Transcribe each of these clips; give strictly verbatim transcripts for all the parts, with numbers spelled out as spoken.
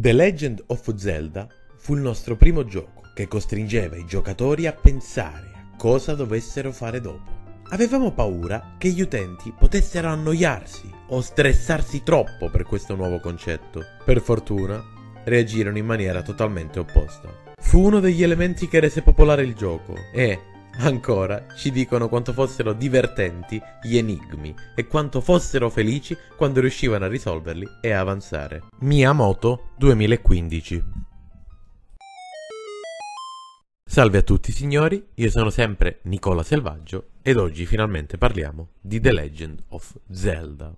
The Legend of Zelda fu il nostro primo gioco che costringeva i giocatori a pensare a cosa dovessero fare dopo. Avevamo paura che gli utenti potessero annoiarsi o stressarsi troppo per questo nuovo concetto. Per fortuna, reagirono in maniera totalmente opposta. Fu uno degli elementi che rese popolare il gioco e, ancora, ci dicono quanto fossero divertenti gli enigmi e quanto fossero felici quando riuscivano a risolverli e a avanzare. Miyamoto duemilaquindici. Salve a tutti signori, io sono sempre Nicola Selvaggio ed oggi finalmente parliamo di The Legend of Zelda.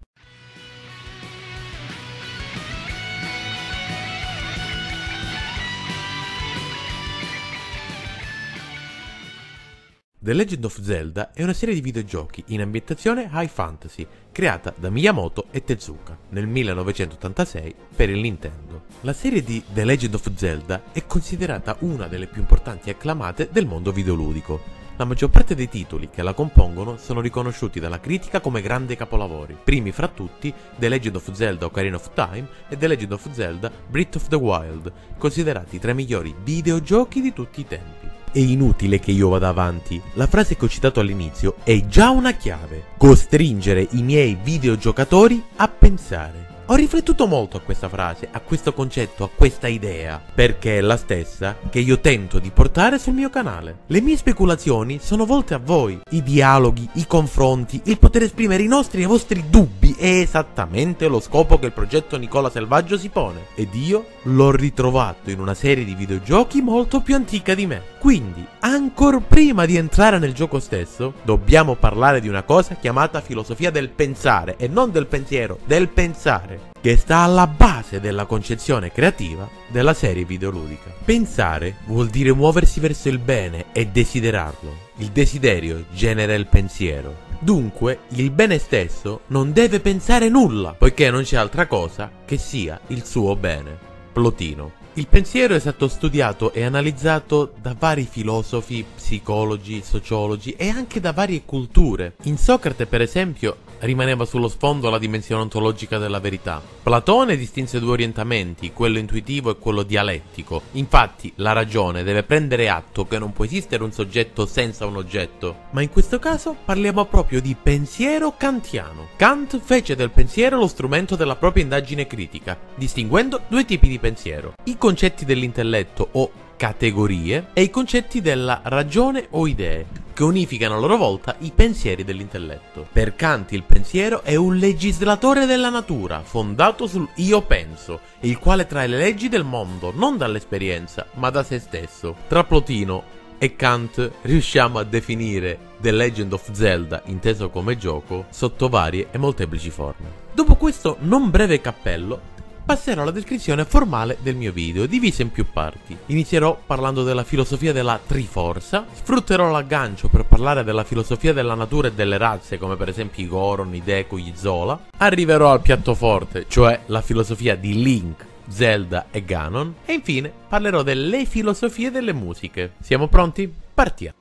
The Legend of Zelda è una serie di videogiochi in ambientazione high fantasy creata da Miyamoto e Tezuka nel millenovecentottantasei per il Nintendo. La serie di The Legend of Zelda è considerata una delle più importanti e acclamate del mondo videoludico. La maggior parte dei titoli che la compongono sono riconosciuti dalla critica come grandi capolavori, primi fra tutti The Legend of Zelda Ocarina of Time e The Legend of Zelda Breath of the Wild, considerati tra i migliori videogiochi di tutti i tempi. È inutile che io vada avanti, la frase che ho citato all'inizio è già una chiave: costringere i miei videogiocatori a pensare. Ho riflettuto molto a questa frase, a questo concetto, a questa idea, perché è la stessa che io tento di portare sul mio canale. Le mie speculazioni sono volte a voi, i dialoghi, i confronti, il poter esprimere i nostri e i vostri dubbi è esattamente lo scopo che il progetto Nicola Selvaggio si pone, ed io l'ho ritrovato in una serie di videogiochi molto più antica di me. Quindi, ancor prima di entrare nel gioco stesso, dobbiamo parlare di una cosa chiamata filosofia del pensare, e non del pensiero, del pensare, che sta alla base della concezione creativa della serie videoludica. Pensare vuol dire muoversi verso il bene e desiderarlo. Il desiderio genera il pensiero. Dunque, il bene stesso non deve pensare nulla, poiché non c'è altra cosa che sia il suo bene. Plotino. Il pensiero è stato studiato e analizzato da vari filosofi, psicologi, sociologi e anche da varie culture. In Socrate, per esempio, rimaneva sullo sfondo la dimensione ontologica della verità. Platone distinse due orientamenti, quello intuitivo e quello dialettico. Infatti, la ragione deve prendere atto che non può esistere un soggetto senza un oggetto. Ma in questo caso parliamo proprio di pensiero kantiano. Kant fece del pensiero lo strumento della propria indagine critica, distinguendo due tipi di pensiero: i concetti dell'intelletto o categorie e i concetti della ragione o idee, che unificano a loro volta i pensieri dell'intelletto. Per Kant il pensiero è un legislatore della natura, fondato sul io penso, il quale trae le leggi del mondo non dall'esperienza, ma da se stesso. Tra Plotino e Kant riusciamo a definire The Legend of Zelda, inteso come gioco, sotto varie e molteplici forme. Dopo questo non breve cappello, passerò alla descrizione formale del mio video, divisa in più parti. Inizierò parlando della filosofia della Triforza, sfrutterò l'aggancio per parlare della filosofia della natura e delle razze, come per esempio i Goron, i Deku, gli Zola. Arriverò al piatto forte, cioè la filosofia di Link, Zelda e Ganon. E infine parlerò delle filosofie delle musiche. Siamo pronti? Partiamo!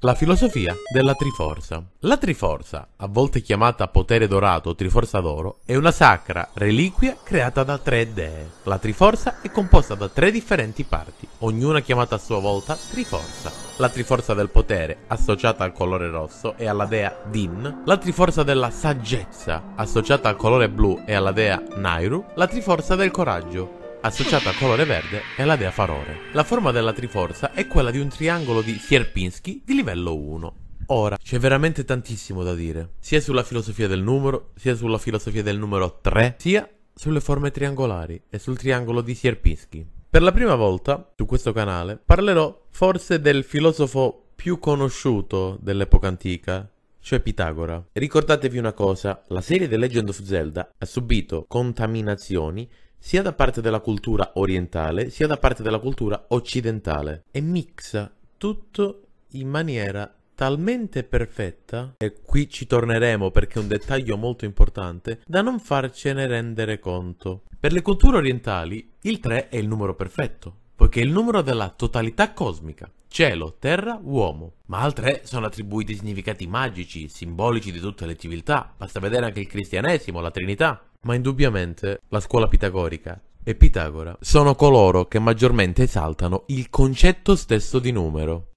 La filosofia della Triforza. La Triforza, a volte chiamata potere dorato o Triforza d'oro, è una sacra reliquia creata da tre dee. La Triforza è composta da tre differenti parti, ognuna chiamata a sua volta Triforza. La Triforza del potere, associata al colore rosso, e alla dea Din. La Triforza della saggezza, associata al colore blu e alla dea Nairu. La Triforza del coraggio, associata al colore verde, è la dea Farore. La forma della Triforza è quella di un triangolo di Sierpinski di livello uno. Ora, c'è veramente tantissimo da dire, sia sulla filosofia del numero, sia sulla filosofia del numero tre, sia sulle forme triangolari e sul triangolo di Sierpinski. Per la prima volta, su questo canale, parlerò forse del filosofo più conosciuto dell'epoca antica, cioè Pitagora. Ricordatevi una cosa, la serie The Legend of Zelda ha subito contaminazioni sia da parte della cultura orientale, sia da parte della cultura occidentale, e mixa tutto in maniera talmente perfetta, e qui ci torneremo perché è un dettaglio molto importante, da non farcene rendere conto. Per le culture orientali il tre è il numero perfetto, poiché è il numero della totalità cosmica: cielo, terra, uomo. Ma al tre sono attribuiti significati magici, simbolici di tutte le civiltà, basta vedere anche il cristianesimo, la Trinità. Ma indubbiamente la scuola pitagorica e Pitagora sono coloro che maggiormente esaltano il concetto stesso di numero.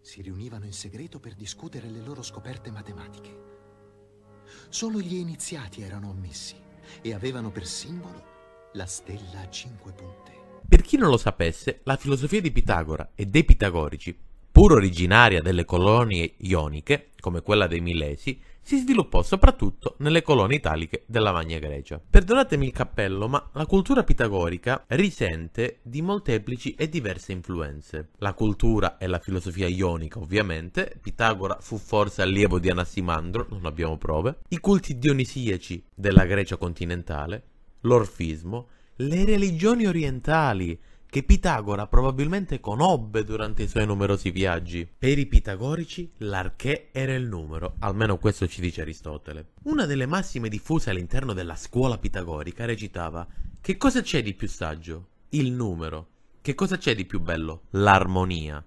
Si riunivano in segreto per discutere le loro scoperte matematiche. Solo gli iniziati erano ammessi e avevano per simbolo la stella a cinque punte. Per chi non lo sapesse, la filosofia di Pitagora e dei pitagorici, pur originaria delle colonie ioniche, come quella dei Milesi, si sviluppò soprattutto nelle colonie italiche della Magna Grecia. Perdonatemi il cappello, ma la cultura pitagorica risente di molteplici e diverse influenze. La cultura e la filosofia ionica, ovviamente, Pitagora fu forse allievo di Anassimandro, non abbiamo prove, i culti dionisiaci della Grecia continentale, l'orfismo, le religioni orientali, che Pitagora probabilmente conobbe durante i suoi numerosi viaggi. Per i pitagorici l'archè era il numero, almeno questo ci dice Aristotele. Una delle massime diffuse all'interno della scuola pitagorica recitava: che cosa c'è di più saggio? Il numero. Che cosa c'è di più bello? L'armonia.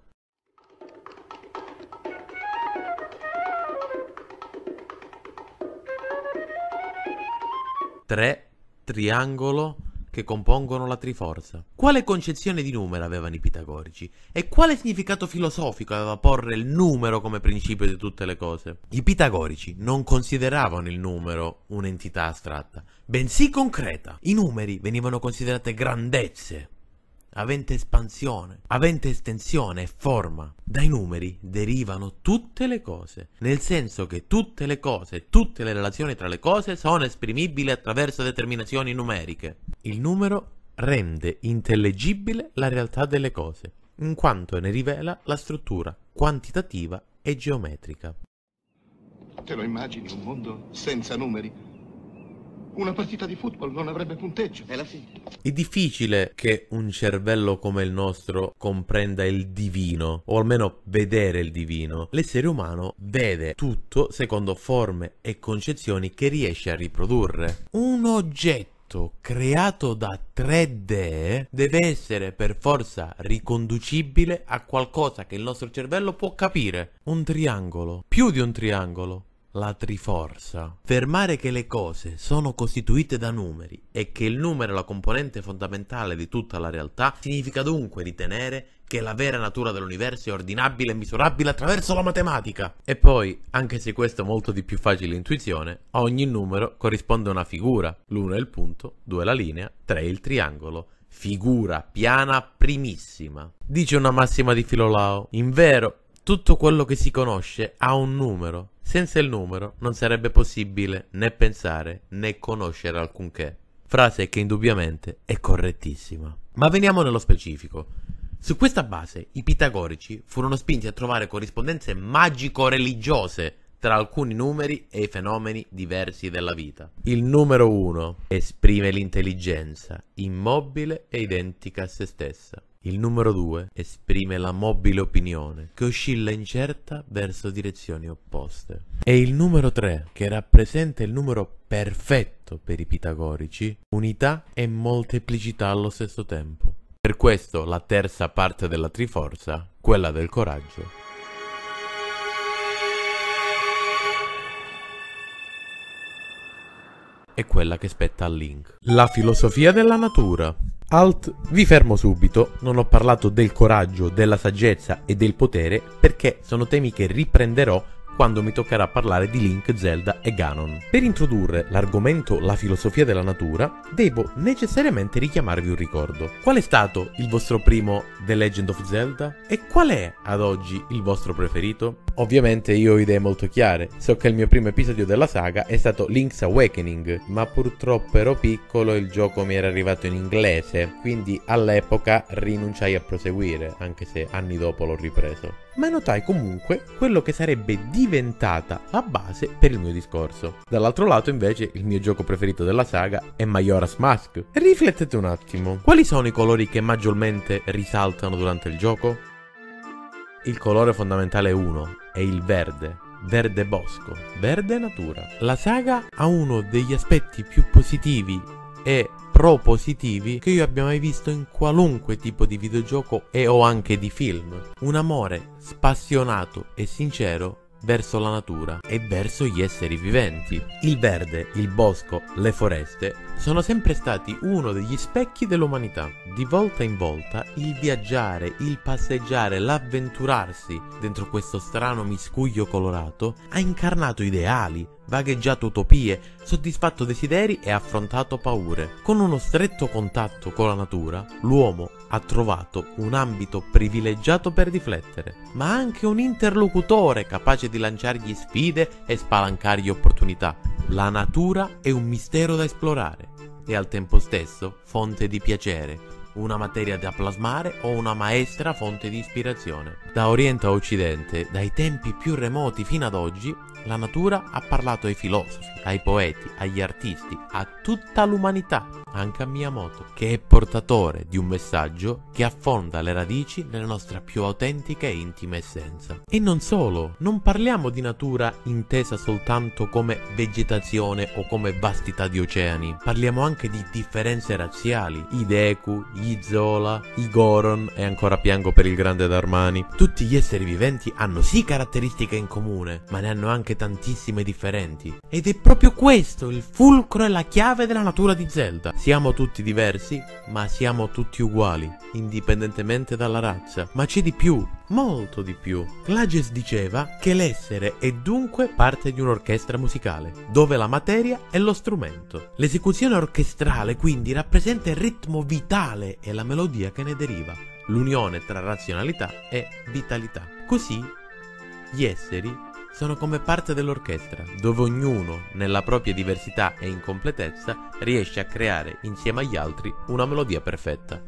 Tre, triangolo, che compongono la Triforza. Quale concezione di numero avevano i pitagorici? E quale significato filosofico aveva porre il numero come principio di tutte le cose? I pitagorici non consideravano il numero un'entità astratta, bensì concreta. I numeri venivano considerate grandezze, avente espansione, avente estensione e forma. Dai numeri derivano tutte le cose, nel senso che tutte le cose, tutte le relazioni tra le cose sono esprimibili attraverso determinazioni numeriche. Il numero rende intellegibile la realtà delle cose, in quanto ne rivela la struttura quantitativa e geometrica. Te lo immagini un mondo senza numeri? Una partita di football non avrebbe punteggio, è la fine. È difficile che un cervello come il nostro comprenda il divino, o almeno vedere il divino. L'essere umano vede tutto secondo forme e concezioni che riesce a riprodurre. Un oggetto creato da tre dee deve essere per forza riconducibile a qualcosa che il nostro cervello può capire. Un triangolo, più di un triangolo. La Triforza. Affermare che le cose sono costituite da numeri e che il numero è la componente fondamentale di tutta la realtà significa dunque ritenere che la vera natura dell'universo è ordinabile e misurabile attraverso la matematica. E poi, anche se questo è molto di più facile intuizione, a ogni numero corrisponde una figura. L'uno è il punto, due è la linea, tre è il triangolo. Figura piana primissima. Dice una massima di Filolao: invero, tutto quello che si conosce ha un numero. Senza il numero non sarebbe possibile né pensare né conoscere alcunché. Frase che indubbiamente è correttissima. Ma veniamo nello specifico. Su questa base i pitagorici furono spinti a trovare corrispondenze magico-religiose tra alcuni numeri e i fenomeni diversi della vita. Il numero uno esprime l'intelligenza, immobile e identica a se stessa. Il numero due esprime la mobile opinione, che oscilla incerta verso direzioni opposte. E il numero tre, che rappresenta il numero perfetto per i pitagorici, unità e molteplicità allo stesso tempo. Per questo la terza parte della Triforza, quella del coraggio. È quella che spetta a Link. La filosofia della natura. Alt, vi fermo subito, non ho parlato del coraggio, della saggezza e del potere perché sono temi che riprenderò quando mi toccherà parlare di Link, Zelda e Ganon. Per introdurre l'argomento la filosofia della natura, devo necessariamente richiamarvi un ricordo. Qual è stato il vostro primo The Legend of Zelda? E qual è ad oggi il vostro preferito? Ovviamente io ho idee molto chiare, so che il mio primo episodio della saga è stato Link's Awakening, ma purtroppo ero piccolo e il gioco mi era arrivato in inglese, quindi all'epoca rinunciai a proseguire, anche se anni dopo l'ho ripreso. Ma notai comunque quello che sarebbe diventata la base per il mio discorso. Dall'altro lato invece il mio gioco preferito della saga è Majora's Mask. Riflettete un attimo, quali sono i colori che maggiormente risaltano durante il gioco? Il colore fondamentale uno è il verde, verde bosco, verde natura. La saga ha uno degli aspetti più positivi e propositivi che io abbia mai visto in qualunque tipo di videogioco e o anche di film. Un amore spassionato e sincero verso la natura e verso gli esseri viventi. Il verde, il bosco, le foreste sono sempre stati uno degli specchi dell'umanità. Di volta in volta il viaggiare, il passeggiare, l'avventurarsi dentro questo strano miscuglio colorato ha incarnato ideali, vagheggiato utopie, soddisfatto desideri e affrontato paure. Con uno stretto contatto con la natura, l'uomo ha trovato un ambito privilegiato per riflettere, ma anche un interlocutore capace di lanciargli sfide e spalancargli opportunità. La natura è un mistero da esplorare e al tempo stesso fonte di piacere, una materia da plasmare o una maestra fonte di ispirazione. Da Oriente a Occidente, dai tempi più remoti fino ad oggi, la natura ha parlato ai filosofi, ai poeti, agli artisti, a tutta l'umanità, anche a Miyamoto, che è portatore di un messaggio che affonda le radici nella nostra più autentica e intima essenza. E non solo, non parliamo di natura intesa soltanto come vegetazione o come vastità di oceani, parliamo anche di differenze razziali, i Deku, gli Zola, i Goron e ancora piango per il grande Darmani. Tutti gli esseri viventi hanno sì caratteristiche in comune, ma ne hanno anche tantissime differenti, ed è proprio questo il fulcro e la chiave della natura di Zelda. Siamo tutti diversi, ma siamo tutti uguali, indipendentemente dalla razza. Ma c'è di più, molto di più. Klages diceva che l'essere è dunque parte di un'orchestra musicale, dove la materia è lo strumento. L'esecuzione orchestrale quindi rappresenta il ritmo vitale e la melodia che ne deriva, l'unione tra razionalità e vitalità. Così gli esseri sono come parte dell'orchestra, dove ognuno, nella propria diversità e incompletezza, riesce a creare, insieme agli altri, una melodia perfetta.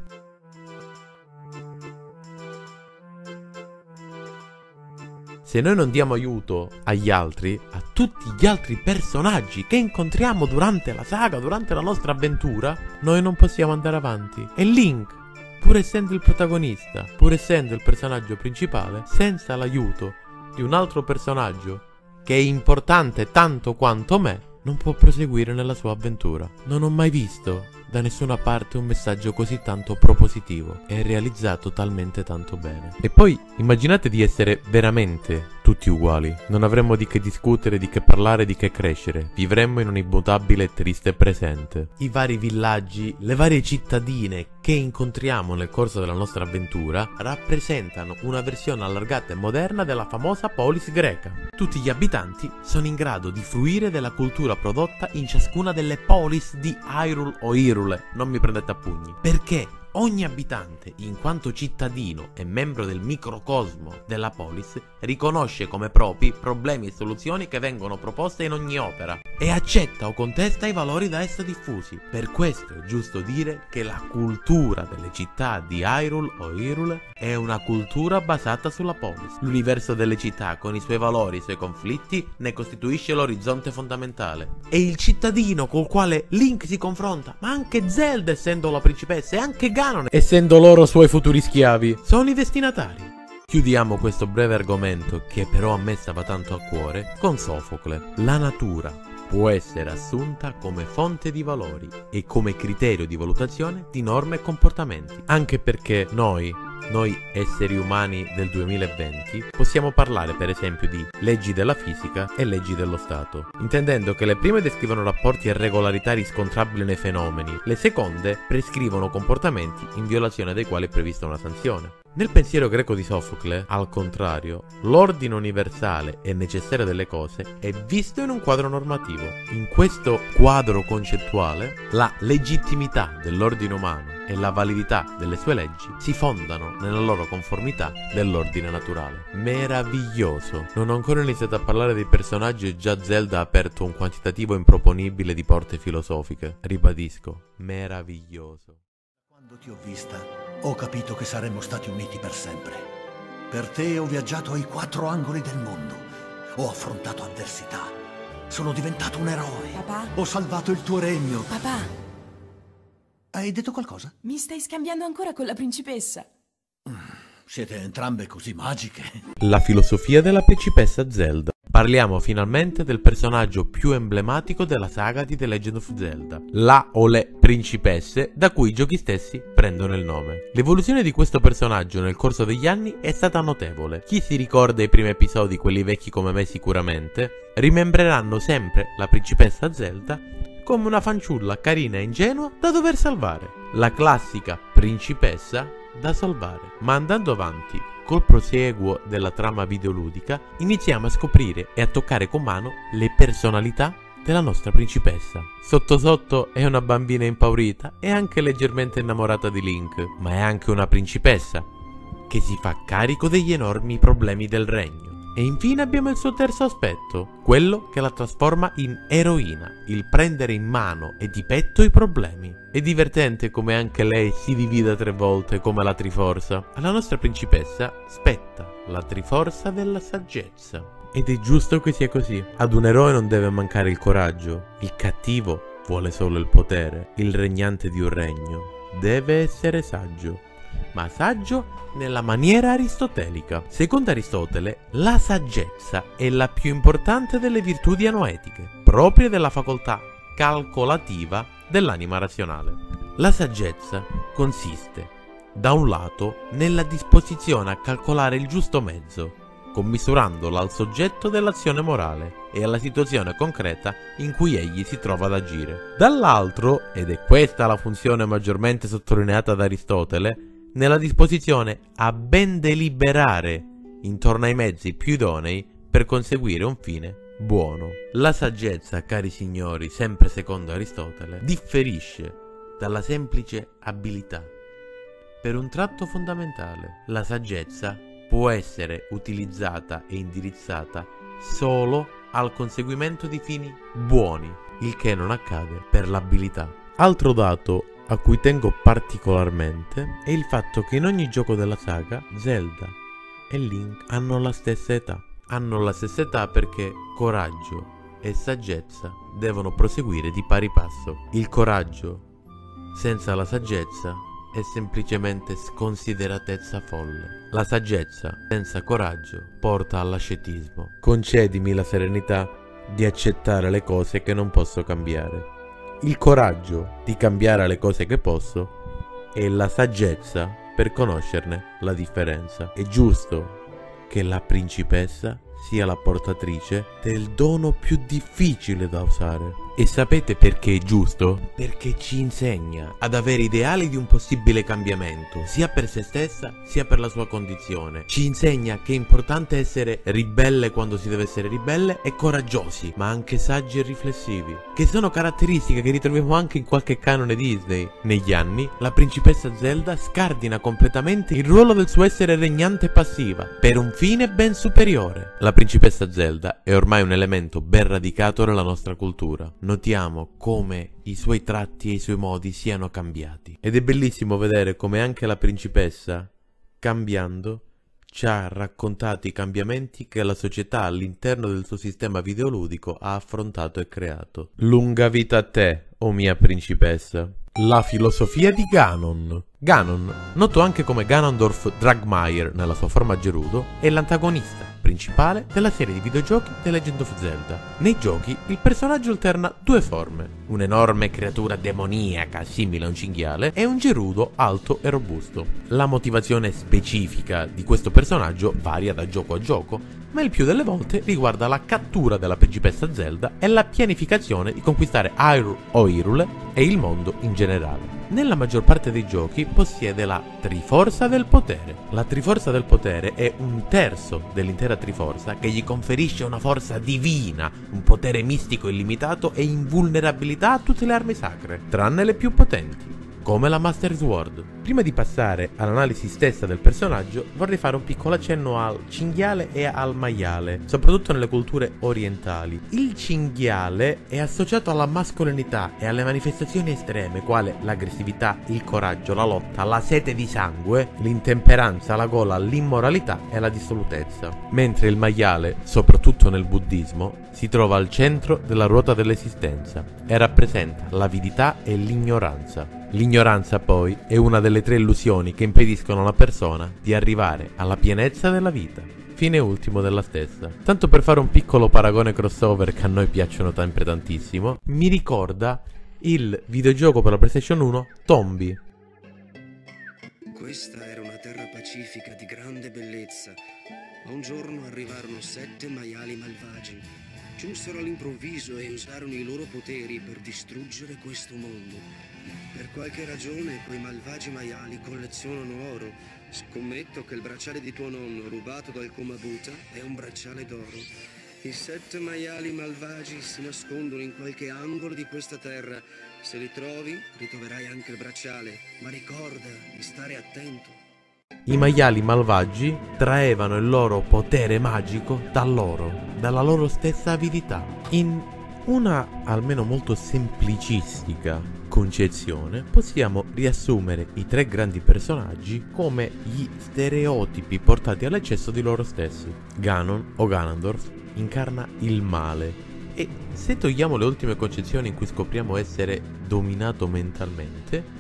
Se noi non diamo aiuto agli altri, a tutti gli altri personaggi che incontriamo durante la saga, durante la nostra avventura, noi non possiamo andare avanti. E Link, pur essendo il protagonista, pur essendo il personaggio principale, senza l'aiuto di un altro personaggio che è importante tanto quanto me, non può proseguire nella sua avventura. Non ho mai visto da nessuna parte un messaggio così tanto propositivo e realizzato talmente tanto bene. E poi immaginate di essere veramente tutti uguali. Non avremmo di che discutere, di che parlare, di che crescere. Vivremmo in un immutabile e triste presente. I vari villaggi, le varie cittadine che incontriamo nel corso della nostra avventura rappresentano una versione allargata e moderna della famosa polis greca. Tutti gli abitanti sono in grado di fruire della cultura prodotta in ciascuna delle polis di Hyrule o Hyrule, non mi prendete a pugni, perché ogni abitante, in quanto cittadino e membro del microcosmo della polis, riconosce come propri problemi e soluzioni che vengono proposte in ogni opera e accetta o contesta i valori da essa diffusi. Per questo è giusto dire che la cultura delle città di Hyrule o Hyrule è una cultura basata sulla polis. L'universo delle città, con i suoi valori e i suoi conflitti, ne costituisce l'orizzonte fondamentale. E il cittadino col quale Link si confronta, ma anche Zelda essendo la principessa e anche Ganon, essendo loro suoi futuri schiavi, sono i destinatari. Chiudiamo questo breve argomento, che però a me stava tanto a cuore, con Sofocle. La natura può essere assunta come fonte di valori e come criterio di valutazione di norme e comportamenti, anche perché noi, noi esseri umani del duemilaventi, possiamo parlare per esempio di leggi della fisica e leggi dello Stato, intendendo che le prime descrivono rapporti e regolarità riscontrabili nei fenomeni, le seconde prescrivono comportamenti in violazione dei quali è prevista una sanzione. Nel pensiero greco di Sofocle, al contrario, l'ordine universale e necessario delle cose è visto in un quadro normativo. In questo quadro concettuale, la legittimità dell'ordine umano e la validità delle sue leggi si fondano nella loro conformità dell'ordine naturale. Meraviglioso! Non ho ancora iniziato a parlare dei personaggi e già Zelda ha aperto un quantitativo improponibile di porte filosofiche. Ribadisco, meraviglioso. Quando ti ho vista, ho capito che saremmo stati uniti per sempre. Per te ho viaggiato ai quattro angoli del mondo, ho affrontato avversità, sono diventato un eroe, papà. Ho salvato il tuo regno. Papà! Hai detto qualcosa? Mi stai scambiando ancora con la principessa. Siete entrambe così magiche. La filosofia della principessa Zelda. parliamo finalmente del personaggio più emblematico della saga di The Legend of Zelda, la o le principesse da cui i giochi stessi prendono il nome. L'evoluzione di questo personaggio nel corso degli anni è stata notevole. Chi si ricorda i primi episodi, quelli vecchi come me sicuramente, rimembreranno sempre la principessa Zelda come una fanciulla carina e ingenua da dover salvare, la classica principessa da salvare. Ma andando avanti col proseguo della trama videoludica, iniziamo a scoprire e a toccare con mano le personalità della nostra principessa. Sotto sotto è una bambina impaurita e anche leggermente innamorata di Link, ma è anche una principessa che si fa carico degli enormi problemi del regno. E infine abbiamo il suo terzo aspetto, quello che la trasforma in eroina, il prendere in mano e di petto i problemi. È divertente come anche lei si divida tre volte come la Triforza. Alla nostra principessa spetta la Triforza della saggezza. Ed è giusto che sia così. Ad un eroe non deve mancare il coraggio, il cattivo vuole solo il potere, il regnante di un regno deve essere saggio. Ma saggio nella maniera aristotelica. Secondo Aristotele, la saggezza è la più importante delle virtudi anoetiche, proprie della facoltà calcolativa dell'anima razionale. La saggezza consiste, da un lato, nella disposizione a calcolare il giusto mezzo, commissurandola al soggetto dell'azione morale e alla situazione concreta in cui egli si trova ad agire. Dall'altro, ed è questa la funzione maggiormente sottolineata da Aristotele, nella disposizione a ben deliberare intorno ai mezzi più idonei per conseguire un fine buono. La saggezza, cari signori, sempre secondo Aristotele, differisce dalla semplice abilità per un tratto fondamentale. La saggezza può essere utilizzata e indirizzata solo al conseguimento di fini buoni, il che non accade per l'abilità. Altro dato a cui tengo particolarmente è il fatto che in ogni gioco della saga Zelda e Link hanno la stessa età. Hanno la stessa età perché coraggio e saggezza devono proseguire di pari passo. Il coraggio senza la saggezza è semplicemente sconsideratezza folle. La saggezza senza coraggio porta all'ascetismo. Concedimi la serenità di accettare le cose che non posso cambiare, il coraggio di cambiare le cose che posso e la saggezza per conoscerne la differenza. È giusto che la principessa sia la portatrice del dono più difficile da usare. E sapete perché è giusto? Perché ci insegna ad avere ideali di un possibile cambiamento, sia per se stessa sia per la sua condizione. Ci insegna che è importante essere ribelle quando si deve essere ribelle e coraggiosi, ma anche saggi e riflessivi, che sono caratteristiche che ritroviamo anche in qualche canone Disney. Negli anni, la principessa Zelda scardina completamente il ruolo del suo essere regnante passiva per un fine ben superiore. La principessa Zelda è ormai un elemento ben radicato nella nostra cultura. Notiamo come i suoi tratti e i suoi modi siano cambiati. Ed è bellissimo vedere come anche la principessa, cambiando, ci ha raccontato i cambiamenti che la società all'interno del suo sistema videoludico ha affrontato e creato. Lunga vita a te, o mia principessa. La filosofia di Ganon. Ganon, noto anche come Ganondorf Dragmire nella sua forma gerudo, è l'antagonista principale della serie di videogiochi The Legend of Zelda. Nei giochi il personaggio alterna due forme, un'enorme creatura demoniaca simile a un cinghiale e un gerudo alto e robusto. La motivazione specifica di questo personaggio varia da gioco a gioco, ma il più delle volte riguarda la cattura della principessa Zelda e la pianificazione di conquistare Hyrule o Hyrule e il mondo in generale. Nella maggior parte dei giochi possiede la Triforza del Potere. La Triforza del Potere è un terzo dell'intera Triforza che gli conferisce una forza divina, un potere mistico illimitato e invulnerabilità a tutte le armi sacre, tranne le più potenti, come la Master Sword. Prima di passare all'analisi stessa del personaggio, vorrei fare un piccolo accenno al cinghiale e al maiale, soprattutto nelle culture orientali. Il cinghiale è associato alla mascolinità e alle manifestazioni estreme, quale l'aggressività, il coraggio, la lotta, la sete di sangue, l'intemperanza, la gola, l'immoralità e la dissolutezza. Mentre il maiale, soprattutto nel buddismo, si trova al centro della ruota dell'esistenza e rappresenta l'avidità e l'ignoranza. L'ignoranza poi è una delle tre illusioni che impediscono alla persona di arrivare alla pienezza della vita. fine ultimo della stessa. Tanto per fare un piccolo paragone crossover che a noi piacciono sempre tantissimo, mi ricorda il videogioco per la PlayStation uno Tombi. Questa era una terra pacifica di grande bellezza. Un giorno arrivarono sette maiali malvagi. Giunsero all'improvviso e usarono i loro poteri per distruggere questo mondo. Per qualche ragione quei malvagi maiali collezionano oro. Scommetto che il bracciale di tuo nonno, rubato dal Komabuta, è un bracciale d'oro. I sette maiali malvagi si nascondono in qualche angolo di questa terra. Se li trovi, ritroverai anche il bracciale, ma ricorda di stare attento. I maiali malvagi traevano il loro potere magico da loro, dalla loro stessa avidità. In una almeno molto semplicistica concezione possiamo riassumere i tre grandi personaggi come gli stereotipi portati all'eccesso di loro stessi. Ganon o Ganondorf incarna il male e se togliamo le ultime concezioni in cui scopriamo essere dominato mentalmente,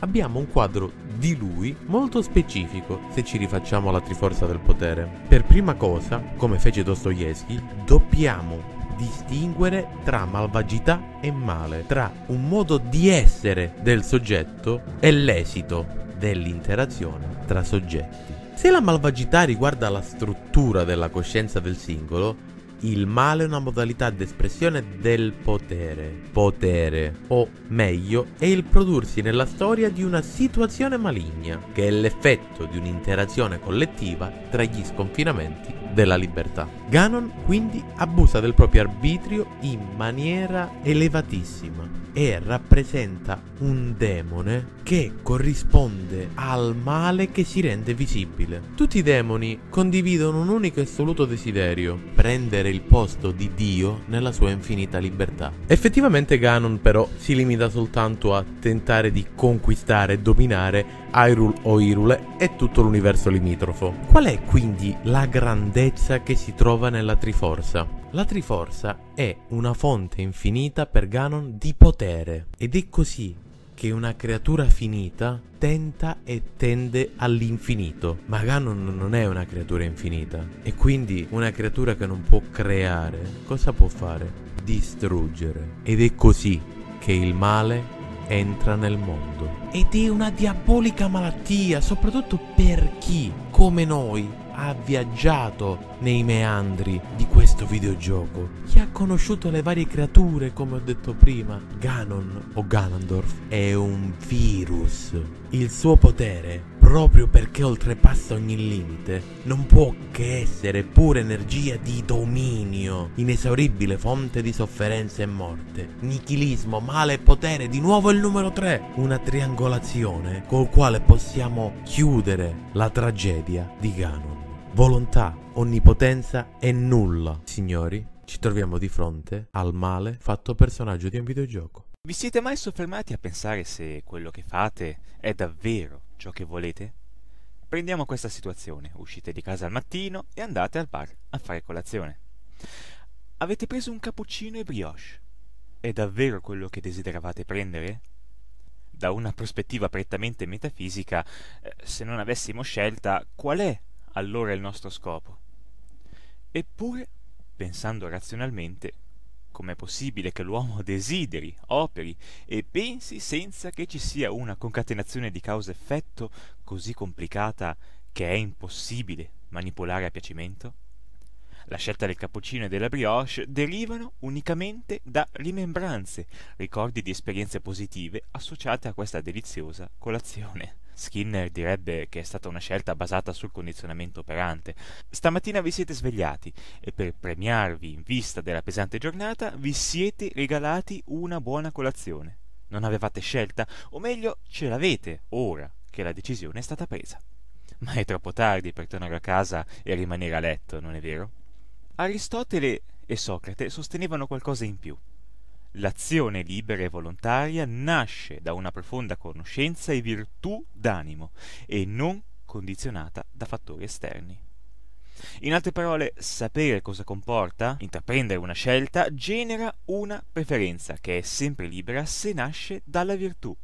abbiamo un quadro di lui molto specifico se ci rifacciamo alla Triforza del potere. Per prima cosa, come fece Dostoevsky, dobbiamo distinguere tra malvagità e male, tra un modo di essere del soggetto e l'esito dell'interazione tra soggetti. Se la malvagità riguarda la struttura della coscienza del singolo, il male è una modalità d'espressione del potere, potere, o meglio, è il prodursi nella storia di una situazione maligna, che è l'effetto di un'interazione collettiva tra gli sconfinamenti della libertà. Ganon quindi abusa del proprio arbitrio in maniera elevatissima e rappresenta un demone che corrisponde al male che si rende visibile. Tutti i demoni condividono un unico e assoluto desiderio: prendere il posto di Dio nella sua infinita libertà. Effettivamente Ganon però si limita soltanto a tentare di conquistare e dominare Hyrule o Hyrule e tutto l'universo limitrofo. Qual è quindi la grandezza che si trova nella Triforza? La Triforza è una fonte infinita per Ganon di potere ed è così che una creatura finita tenta e tende all'infinito, ma Ganon non è una creatura infinita e quindi una creatura che non può creare cosa può fare? Distruggere. Ed è così che il male entra nel mondo ed è una diabolica malattia, soprattutto per chi come noi ha viaggiato nei meandri di questo videogioco, chi ha conosciuto le varie creature. Come ho detto prima, Ganon o Ganondorf è un virus. Il suo potere, proprio perché oltrepassa ogni limite, non può che essere pura energia di dominio, inesauribile fonte di sofferenza e morte. Nichilismo, male e potere, di nuovo il numero tre, una triangolazione col quale possiamo chiudere la tragedia di Ganon. Volontà, onnipotenza e nulla. Signori, ci troviamo di fronte al male fatto personaggio di un videogioco. Vi siete mai soffermati a pensare se quello che fate è davvero ciò che volete? Prendiamo questa situazione: uscite di casa al mattino e andate al bar a fare colazione. Avete preso un cappuccino e brioche. È davvero quello che desideravate prendere? Da una prospettiva prettamente metafisica, se non avessimo scelta, qual è allora il nostro scopo? Eppure, pensando razionalmente, com'è possibile che l'uomo desideri, operi e pensi senza che ci sia una concatenazione di causa-effetto così complicata che è impossibile manipolare a piacimento? La scelta del cappuccino e della brioche derivano unicamente da rimembranze, ricordi di esperienze positive associate a questa deliziosa colazione. Skinner direbbe che è stata una scelta basata sul condizionamento operante. Stamattina vi siete svegliati e per premiarvi in vista della pesante giornata vi siete regalati una buona colazione. Non avevate scelta, o meglio ce l'avete ora che la decisione è stata presa. Ma è troppo tardi per tornare a casa e rimanere a letto, non è vero? Aristotele e Socrate sostenevano qualcosa in più. L'azione libera e volontaria nasce da una profonda conoscenza e virtù d'animo e non condizionata da fattori esterni. In altre parole, sapere cosa comporta intraprendere una scelta genera una preferenza che è sempre libera se nasce dalla virtù,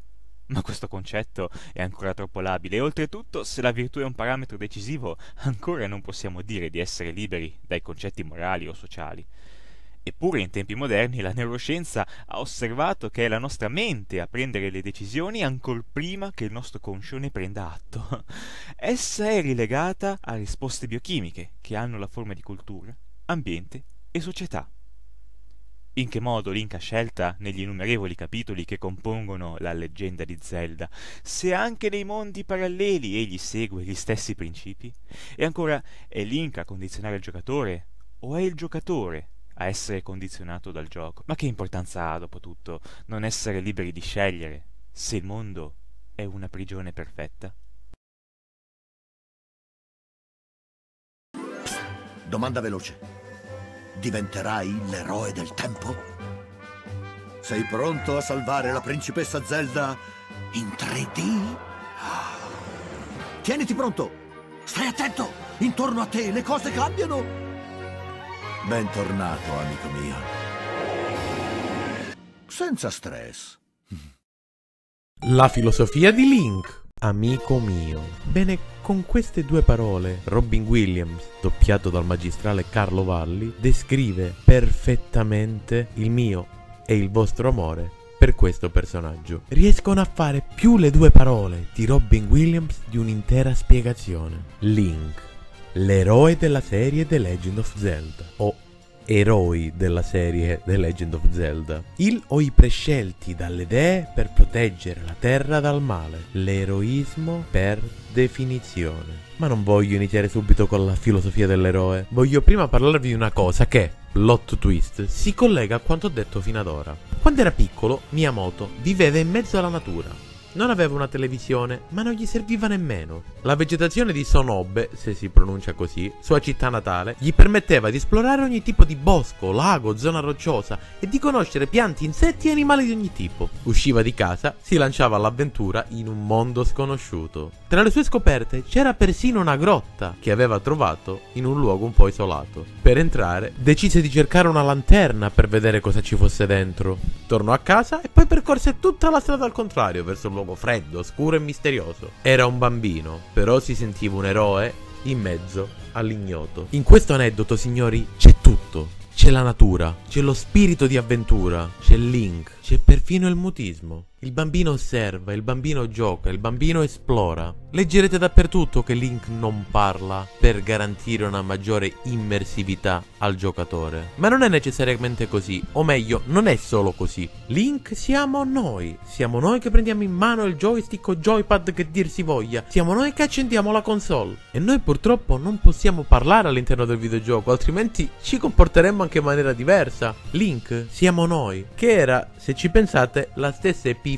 ma questo concetto è ancora troppo labile e oltretutto, se la virtù è un parametro decisivo, ancora non possiamo dire di essere liberi dai concetti morali o sociali. Eppure in tempi moderni la neuroscienza ha osservato che è la nostra mente a prendere le decisioni ancor prima che il nostro conscio ne prenda atto. Essa è rilegata a risposte biochimiche che hanno la forma di cultura, ambiente e società. In che modo Link ha scelta negli innumerevoli capitoli che compongono la leggenda di Zelda, se anche nei mondi paralleli egli segue gli stessi principi? E ancora, è Link a condizionare il giocatore o è il giocatore a essere condizionato dal gioco? Ma che importanza ha, dopo tutto, non essere liberi di scegliere, se il mondo è una prigione perfetta? Domanda veloce. Diventerai l'eroe del tempo? Sei pronto a salvare la principessa Zelda in tre D? Tieniti pronto! Stai attento! Intorno a te le cose cambiano! Bentornato, amico mio. Senza stress. La filosofia di Link, amico mio. Bene, con queste due parole, Robin Williams, doppiato dal magistrale Carlo Valli, descrive perfettamente il mio e il vostro amore per questo personaggio. Riescono a fare più le due parole di Robin Williams di un'intera spiegazione. Link, l'eroe della serie The Legend of Zelda, o eroi della serie The Legend of Zelda, il o i prescelti dalle dee per proteggere la terra dal male, l'eroismo per definizione. Ma non voglio iniziare subito con la filosofia dell'eroe, voglio prima parlarvi di una cosa che, plot twist, si collega a quanto detto fino ad ora. Quando era piccolo, Miyamoto viveva in mezzo alla natura. Non aveva una televisione, ma non gli serviva nemmeno. La vegetazione di Sonobe, se si pronuncia così, sua città natale, gli permetteva di esplorare ogni tipo di bosco, lago, zona rocciosa e di conoscere piante, insetti e animali di ogni tipo. Usciva di casa, si lanciava all'avventura in un mondo sconosciuto. Tra le sue scoperte c'era persino una grotta che aveva trovato in un luogo un po' isolato. Per entrare, decise di cercare una lanterna per vedere cosa ci fosse dentro. Tornò a casa e poi percorse tutta la strada al contrario, verso il luogo freddo, scuro e misterioso. Era un bambino, però si sentiva un eroe in mezzo all'ignoto. In questo aneddoto, signori, c'è tutto. C'è la natura, c'è lo spirito di avventura, c'è Link, c'è perfino il mutismo. Il bambino osserva, il bambino gioca, il bambino esplora. Leggerete dappertutto che Link non parla per garantire una maggiore immersività al giocatore. Ma non è necessariamente così, o meglio, non è solo così. Link siamo noi, siamo noi che prendiamo in mano il joystick o joypad che dir si voglia, siamo noi che accendiamo la console. E noi purtroppo non possiamo parlare all'interno del videogioco, altrimenti ci comporteremmo anche in maniera diversa. Link siamo noi, che era, se ci pensate, la stessa epifania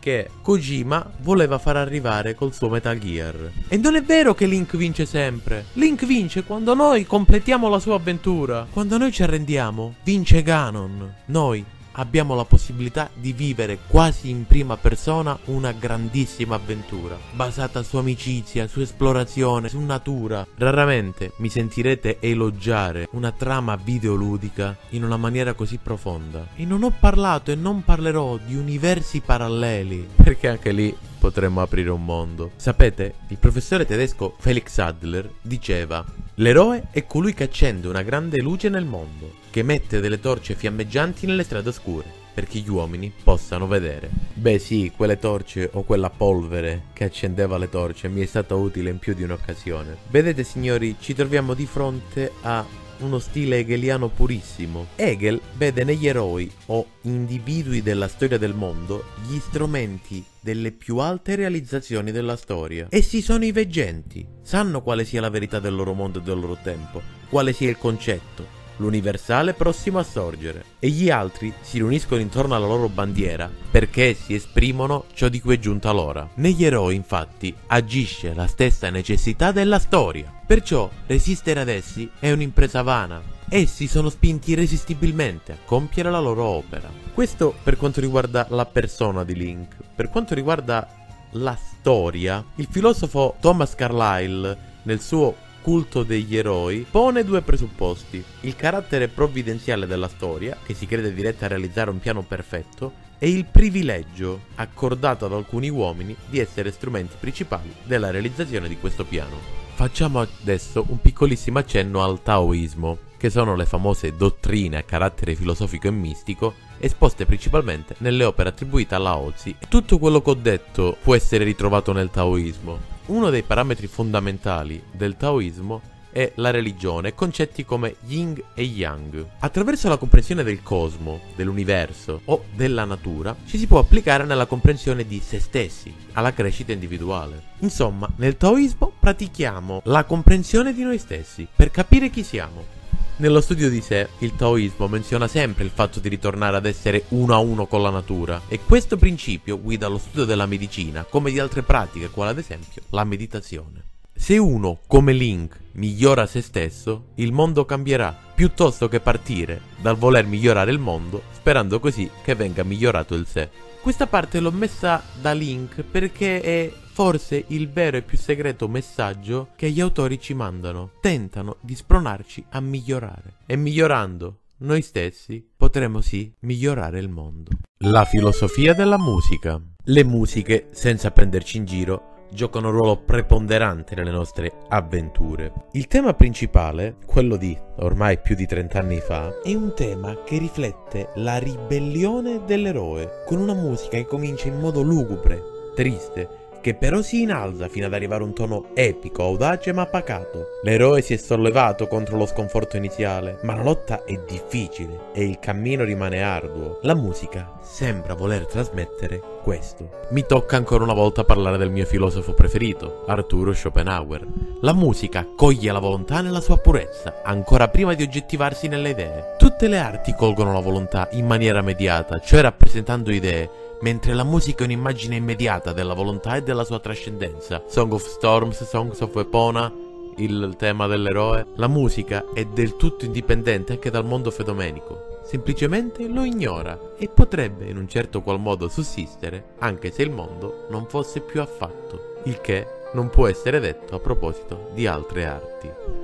che Kojima voleva far arrivare col suo Metal Gear. E non è vero che Link vince sempre. Link vince quando noi completiamo la sua avventura. Quando noi ci arrendiamo, vince Ganon. Noi abbiamo la possibilità di vivere quasi in prima persona una grandissima avventura, basata su amicizia, su esplorazione, su natura. Raramente mi sentirete elogiare una trama videoludica in una maniera così profonda. E non ho parlato e non parlerò di universi paralleli, perché anche lì potremmo aprire un mondo. Sapete, il professore tedesco Felix Adler diceva: l'eroe è colui che accende una grande luce nel mondo, che mette delle torce fiammeggianti nelle strade oscure, perché gli uomini possano vedere. Beh sì, quelle torce o quella polvere che accendeva le torce mi è stata utile in più di un'occasione. Vedete signori, ci troviamo di fronte a uno stile hegeliano purissimo. Hegel vede negli eroi o individui della storia del mondo gli strumenti delle più alte realizzazioni della storia. Essi sono i veggenti, sanno quale sia la verità del loro mondo e del loro tempo, quale sia il concetto, l'universale prossimo a sorgere. E gli altri si riuniscono intorno alla loro bandiera perché si esprimono ciò di cui è giunta l'ora. Negli eroi infatti agisce la stessa necessità della storia, perciò resistere ad essi è un'impresa vana. Essi sono spinti irresistibilmente a compiere la loro opera. Questo per quanto riguarda la persona di Link. Per quanto riguarda la storia, il filosofo Thomas Carlyle, nel suo Culto degli eroi, pone due presupposti: il carattere provvidenziale della storia, che si crede diretta a realizzare un piano perfetto, e il privilegio accordato ad alcuni uomini di essere strumenti principali della realizzazione di questo piano. Facciamo adesso un piccolissimo accenno al taoismo, che sono le famose dottrine a carattere filosofico e mistico esposte principalmente nelle opere attribuite a Lao Tzu. Tutto quello che ho detto può essere ritrovato nel taoismo. Uno dei parametri fondamentali del taoismo è la religione, concetti come yin e yang. Attraverso la comprensione del cosmo, dell'universo o della natura, ci si può applicare nella comprensione di se stessi, alla crescita individuale. Insomma, nel taoismo pratichiamo la comprensione di noi stessi, per capire chi siamo. Nello studio di sé, il taoismo menziona sempre il fatto di ritornare ad essere uno a uno con la natura, e questo principio guida lo studio della medicina, come di altre pratiche, quale ad esempio la meditazione. Se uno, come Link, migliora se stesso, il mondo cambierà, piuttosto che partire dal voler migliorare il mondo, sperando così che venga migliorato il sé. Questa parte l'ho messa da Link perché è forse il vero e più segreto messaggio che gli autori ci mandano. Tentano di spronarci a migliorare. E migliorando noi stessi potremo sì migliorare il mondo. La filosofia della musica. Le musiche, senza prenderci in giro, giocano un ruolo preponderante nelle nostre avventure. Il tema principale, quello di ormai più di trent'anni fa, è un tema che riflette la ribellione dell'eroe, con una musica che comincia in modo lugubre, triste, che però si inalza fino ad arrivare a un tono epico, audace ma pacato. L'eroe si è sollevato contro lo sconforto iniziale, ma la lotta è difficile e il cammino rimane arduo. La musica sembra voler trasmettere questo. Mi tocca ancora una volta parlare del mio filosofo preferito, Arthur Schopenhauer. La musica coglie la volontà nella sua purezza, ancora prima di oggettivarsi nelle idee. Tutte le arti colgono la volontà in maniera mediata, cioè rappresentando idee, mentre la musica è un'immagine immediata della volontà e della sua trascendenza. Song of Storms, Songs of Epona, il tema dell'eroe. La musica è del tutto indipendente anche dal mondo fenomenico, semplicemente lo ignora e potrebbe in un certo qual modo sussistere anche se il mondo non fosse più affatto, il che non può essere detto a proposito di altre arti.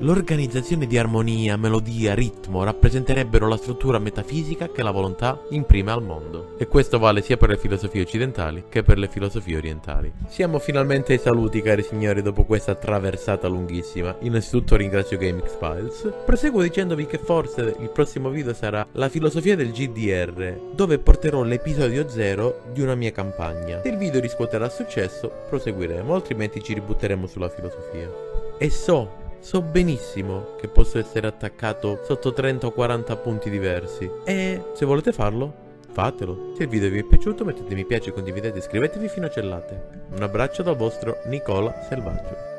L'organizzazione di armonia, melodia, ritmo rappresenterebbero la struttura metafisica che la volontà imprime al mondo, e questo vale sia per le filosofie occidentali che per le filosofie orientali. Siamo finalmente ai saluti, cari signori, dopo questa traversata lunghissima. Innanzitutto ringrazio GamXFiles. Proseguo dicendovi che forse il prossimo video sarà la filosofia del G D R, dove porterò l'episodio zero di una mia campagna. Se il video riscuoterà successo, proseguiremo, altrimenti ci butteremo sulla filosofia. E so so benissimo che posso essere attaccato sotto trenta o quaranta punti diversi, e se volete farlo, fatelo. Se il video vi è piaciuto, mettete mi piace, condividete, iscrivetevi fino a cellate. Un abbraccio dal vostro Nicola Selvaggio.